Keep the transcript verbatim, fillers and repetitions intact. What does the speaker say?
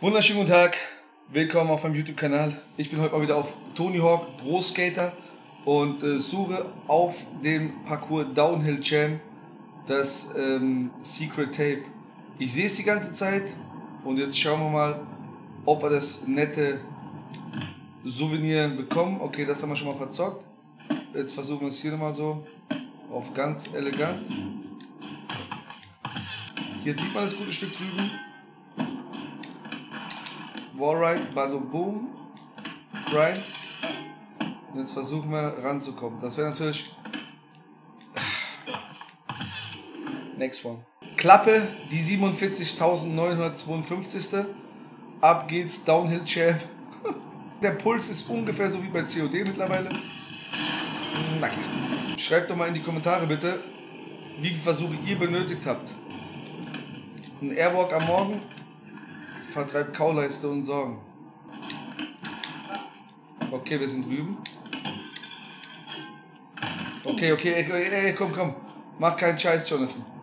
Wunderschönen guten Tag, willkommen auf meinem YouTube-Kanal. Ich bin heute mal wieder auf Tony Hawk Pro Skater und äh, suche auf dem Parcours Downhill Jam das ähm, Secret Tape. Ich sehe es die ganze Zeit und jetzt schauen wir mal, ob wir das nette Souvenir bekommen. Okay, das haben wir schon mal verzockt. Jetzt versuchen wir es hier nochmal so auf ganz elegant. Hier sieht man das gute Stück drüben. Wallride, Ballonboom, Grind. Und jetzt versuchen wir ranzukommen. Das wäre natürlich. Next one. Klappe, die siebenundvierzigtausendneunhundertzweiundfünfzig. Ab geht's, Downhill Jam. Der Puls ist ungefähr so wie bei C O D mittlerweile. Nackig. Schreibt doch mal in die Kommentare bitte, wie viele Versuche ihr benötigt habt. Ein Airwalk am Morgen vertreibt Kauleiste und Sorgen. Okay, wir sind drüben. Okay, okay, ey, ey, komm, komm. Mach keinen Scheiß, Jonathan.